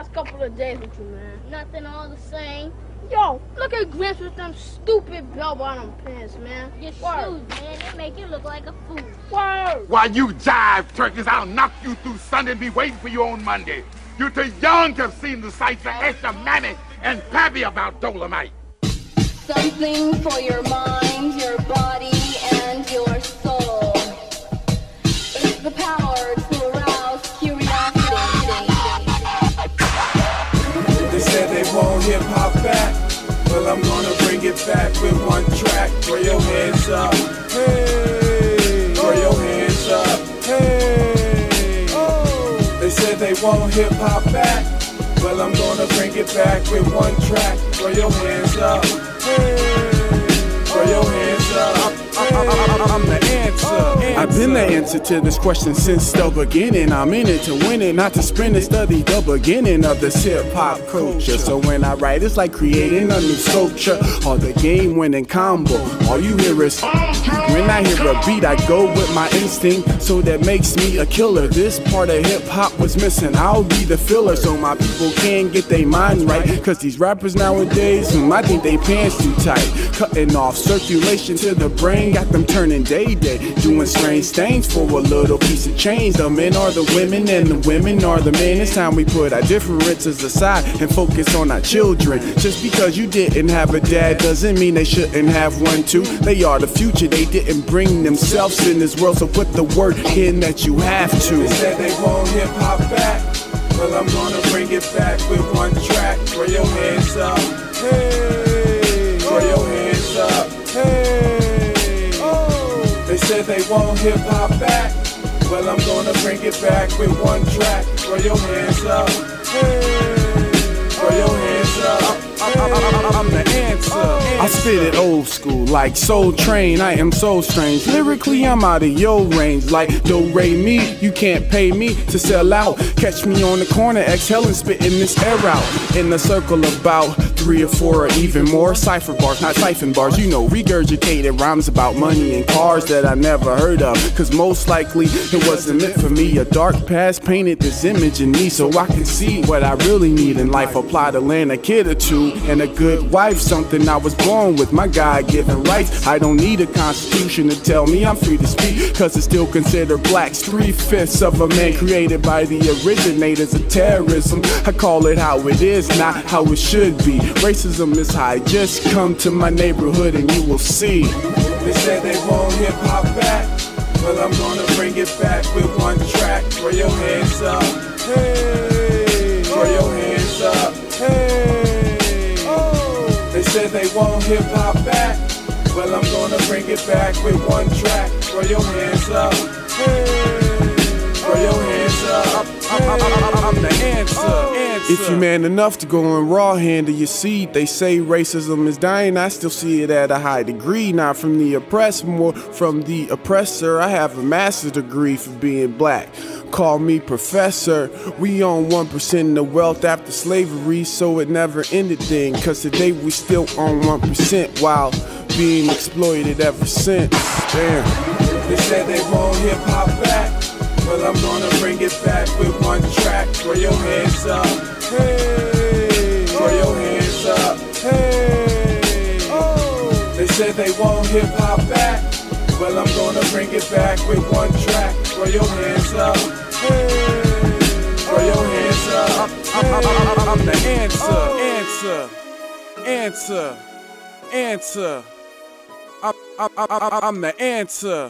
last couple of days with you, man. Nothing all the same. Yo, look at Grinch with them stupid bell-bottom pants, man. Your shoes, man, they make you look like a fool. Word! While you jive, turkeys, I'll knock you through Sunday and be waiting for you on Monday. You're too young to have seen the sights to ask your mammy and pappy about Dolomite. Something for your mind, your body, and your soul. It's the power to arouse curiosity. They said they won't hip-hop back. Well, I'm gonna bring it back with one track. Throw your hands up, hey. Throw your hands up, hey. Oh. They said they won't hip-hop back. Well, I'm gonna bring it back with one track. Throw your hands up. Throw your hands up. I'm the answer. I've been the answer to this question since the beginning. I'm in it to win it, not to spin it. Study the beginning of this hip-hop culture. So when I write, it's like creating a new sculpture or the game-winning combo. All you hear is when I hear a beat, I go with my instinct, so that makes me a killer. This part of hip-hop was missing. I'll be the filler, so my people can get their minds right. Cause these rappers nowadays, I think they pants too tight. Cutting off circulation to the brain, got them turning day-day, doing strange things for a little piece of change. The men are the women and the women are the men. It's time we put our differences aside and focus on our children. Just because you didn't have a dad doesn't mean they shouldn't have one too. They are the future, they didn't bring themselves in this world, so put the work in that you have to. They said they won't hip-hop back. Well, I'm gonna bring it back with one track. Throw your hands up, hey. Throw your hands up, hey. Oh. They said they won't hip-hop back. Well, I'm gonna bring it back with one track. Throw your hands up, hey. Throw your hands up. I'm the answer. I spit it old school like Soul Train. I am so strange. Lyrically, I'm out of your range. Like do re me, you can't pay me to sell out. Catch me on the corner, exhaling, spitting this air out in a circle about 3 or 4 or even more cipher bars, not siphon bars. You know, regurgitated rhymes about money and cars that I never heard of. Cause most likely it wasn't meant for me. A dark past painted this image in me, so I can see what I really need in life. A plot of land, a kid or two, and a good wife, something I was born with, my God-given rights. I don't need a constitution to tell me I'm free to speak, cause it's still considered blacks 3/5 of a man, created by the originators of terrorism. I call it how it is, not how it should be. Racism is high, just come to my neighborhood and you will see. They said they won't hip-hop back. Well, I'm gonna bring it back with one track. Throw your hands up, hey. Throw your hands up, hey. They said they won't hip-hop back. Well, I'm gonna bring it back with one track. Throw your hands up, hey. Throw your hands up, hey. I'm the answer. If you man enough to go in raw handle your seed. They say racism is dying, I still see it at a high degree. Not from the oppressed, more from the oppressor. I have a master's degree for being black. Call me professor. We own 1% of wealth after slavery, so it never ended then. Cause today we still own 1% while being exploited ever since. Damn. They said they won't hip-hop back. Well, I'm gonna bring it back with one track. Throw your hands up, hey. Throw your hands up, hey. Oh. They said they won't hip-hop back. Well, I'm gonna bring it back with one track. Throw your hands up, hey. Throw your hands up, hey. I'm the answer, oh. Answer, answer, answer. I'm the answer.